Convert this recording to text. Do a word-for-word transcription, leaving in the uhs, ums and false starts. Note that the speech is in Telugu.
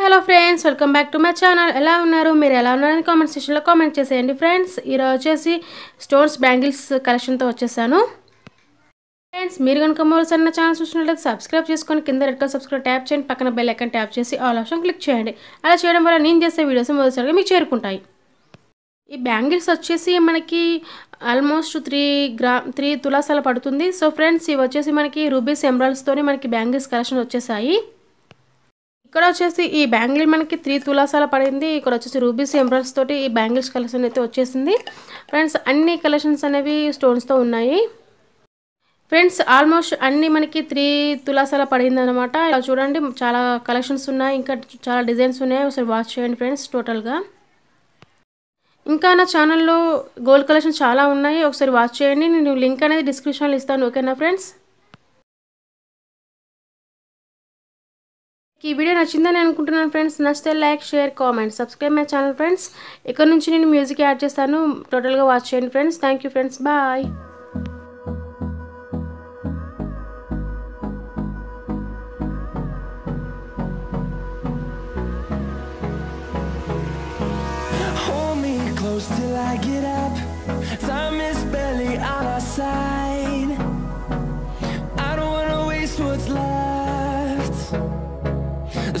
Hello friends, welcome back to my channel. ఎలా ఉన్నారు, మీరు ఎలా ఉన్నారని కామెంట్ సెక్షన్లో కామెంట్ చేసేయండి. ఫ్రెండ్స్, ఈరోజు వచ్చేసి స్టోన్స్ బ్యాంగిల్స్ కలెక్షన్తో వచ్చేసాను. ఫ్రెండ్స్, మీరు కనుక మరోసారి నా ఛానల్ చూసినట్లయితే సబ్స్క్రైబ్ చేసుకొని కింద రెడ్ కలర్ సబ్స్క్రైబ్ ట్యాప్ చేయండి. పక్కన బెల్ ఐకాన్ ట్యాప్ చేసి ఆల్ ఆప్షన్ క్లిక్ చేయండి. అలా చేయడం వల్ల నేను చేసే వీడియోస్ మరోసారిగా మీకు చేరుకుంటాయి. ఈ బ్యాంగిల్స్ వచ్చేసి మనకి ఆల్మోస్ట్ త్రీ గ్రా త్రీ తులాసాల పడుతుంది. సో ఫ్రెండ్స్, ఇవి వచ్చేసి మనకి రూబీస్ ఎమరాల్డ్స్తోనే మనకి బ్యాంగిల్స్ కలెక్షన్ వచ్చేసాయి. ఇక్కడ వచ్చేసి ఈ బ్యాంగిల్ మనకి త్రీ తులాసాల పడింది. ఇక్కడ వచ్చేసి రూబీస్ ఎమరాల్డ్స్ తోటి ఈ బ్యాంగిల్స్ కలెక్షన్ అయితే వచ్చేసింది. ఫ్రెండ్స్, అన్ని కలెక్షన్స్ అనేవి స్టోన్స్తో ఉన్నాయి. ఫ్రెండ్స్, ఆల్మోస్ట్ అన్నీ మనకి త్రీ తులాసాల పడింది అనమాట. ఇలా చూడండి, చాలా కలెక్షన్స్ ఉన్నాయి, ఇంకా చాలా డిజైన్స్ ఉన్నాయి. ఒకసారి వాచ్ చేయండి ఫ్రెండ్స్. టోటల్గా ఇంకా నా ఛానల్లో గోల్డ్ కలెక్షన్ చాలా ఉన్నాయి, ఒకసారి వాచ్ చేయండి. నేను లింక్ అనేది డిస్క్రిప్షన్లో ఇస్తాను. ఓకేనా ఫ్రెండ్స్, ఈ వీడియో నచ్చిందని అనుకుంటున్నాను. ఫ్రెండ్స్, నచ్చితే like, share, comment, subscribe my channel. Friends, ఇక్కడ నుంచి నేను మ్యూజిక్ యాడ్ చేస్తాను. టోటల్గా వాచ్ చేయండి friends. Thank you friends, bye. The